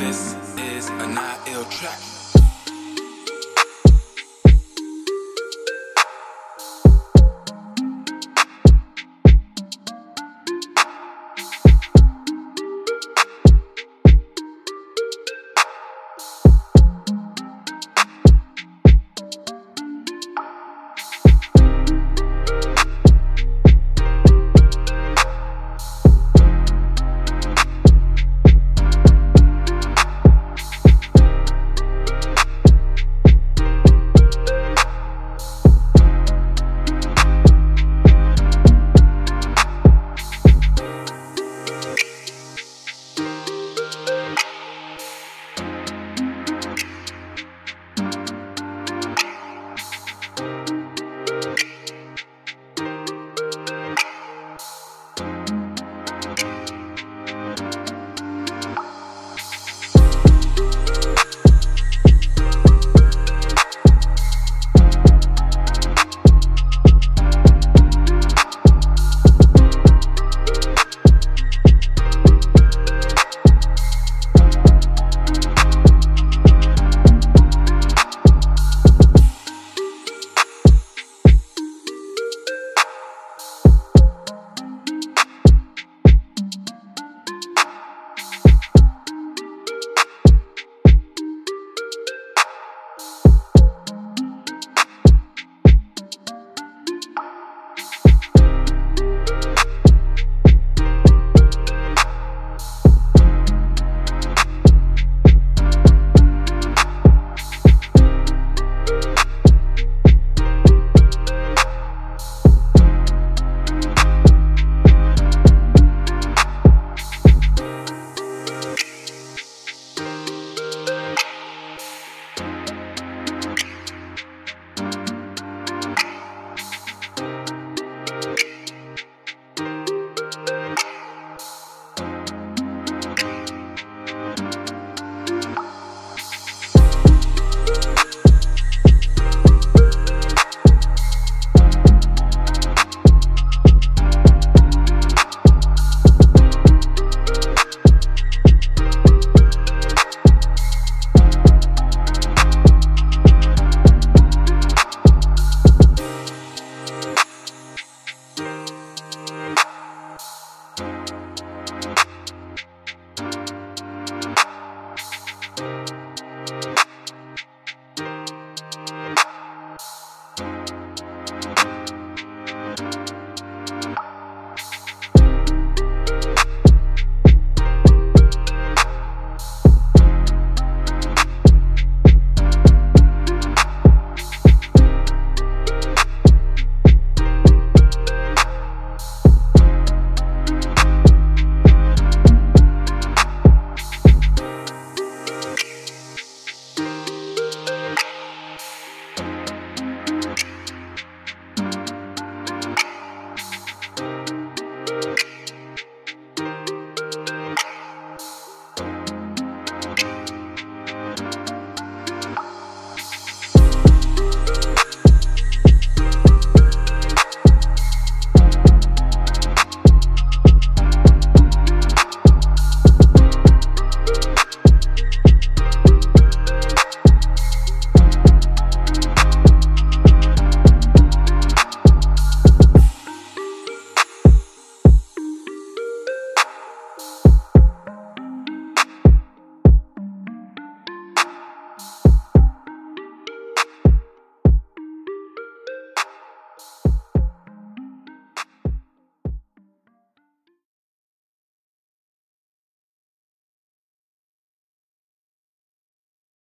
This is a Na'il track.